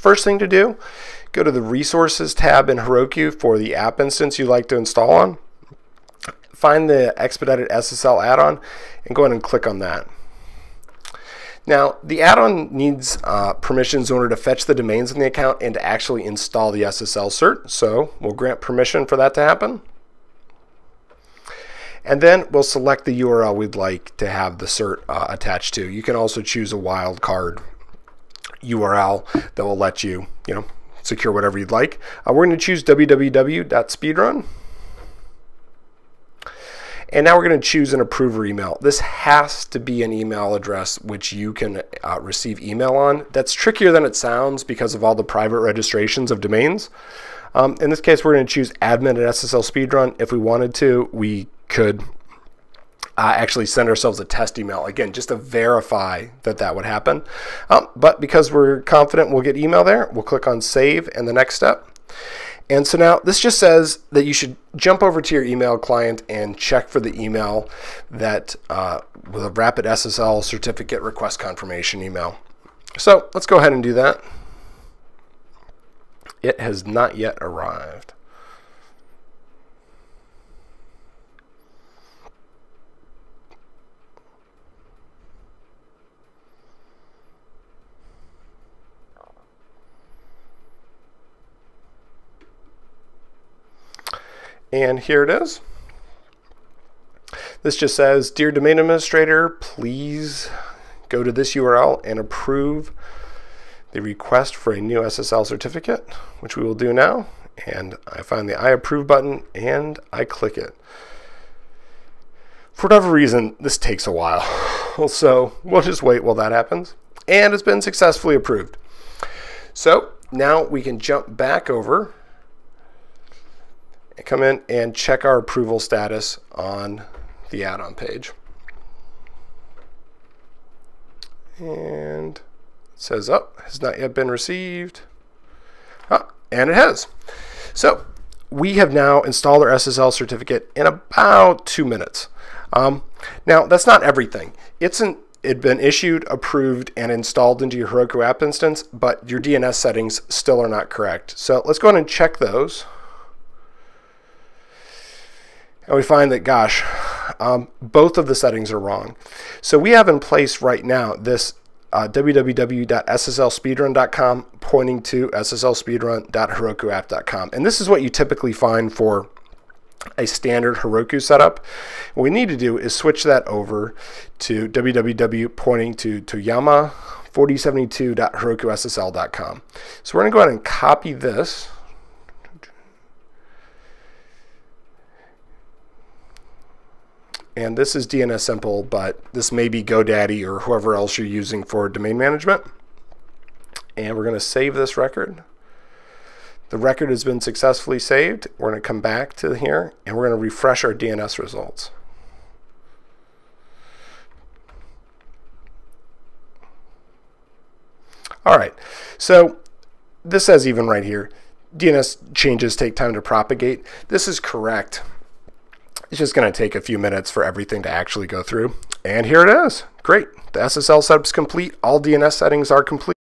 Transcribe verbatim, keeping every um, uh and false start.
First thing to do, go to the Resources tab in Heroku for the app instance you'd like to install on. Find the Expedited S S L add-on and go ahead and click on that. Now, the add-on needs uh, permissions in order to fetch the domains in the account and to actually install the S S L cert, so we'll grant permission for that to happen. And then we'll select the U R L we'd like to have the cert uh, attached to. You can also choose a wildcard U R L that will let you, you know, secure whatever you'd like. Uh, we're going to choose w w w dot speedrun. And now we're going to choose an approver email. This has to be an email address which you can uh, receive email on. That's trickier than it sounds because of all the private registrations of domains. Um, in this case, we're going to choose admin at S S L speedrun. If we wanted to, we could uh, actually send ourselves a test email, again, just to verify that that would happen. Um, but because we're confident we'll get email there, we'll click on Save and the next step. And so now this just says that you should jump over to your email client and check for the email that uh, with a Rapid S S L certificate request confirmation email. So let's go ahead and do that. It has not yet arrived. And here it is. This just says, "Dear domain administrator, please go to this U R L and approve the request for a new S S L certificate," which we will do now. And I find the I approve button and I click it. For whatever reason, this takes a while. So we'll just wait while that happens. And it's been successfully approved. So now we can jump back over, come in and check our approval status on the add-on page. And it says, oh, has not yet been received. Oh, and it has. So we have now installed our S S L certificate in about two minutes. Um, now, that's not everything. It's an It'd been issued, approved, and installed into your Heroku app instance, but your D N S settings still are not correct. So let's go ahead and check those. And we find that, gosh, um, both of the settings are wrong. So we have in place right now this uh, w w w dot S S L speedrun dot com pointing to S S L speedrun dot heroku app dot com. And this is what you typically find for a standard Heroku setup. What we need to do is switch that over to www pointing to toyama forty seventy-two dot heroku S S L dot com. So we're going to go ahead and copy this. And this is DNSimple, but this may be GoDaddy or whoever else you're using for domain management. And we're going to save this record. The record has been successfully saved. We're going to come back to here and we're going to refresh our D N S results. All right, so this says even right here, D N S changes take time to propagate. This is correct. It's just going to take a few minutes for everything to actually go through. And here it is. Great. The S S L setup's complete. All D N S settings are complete.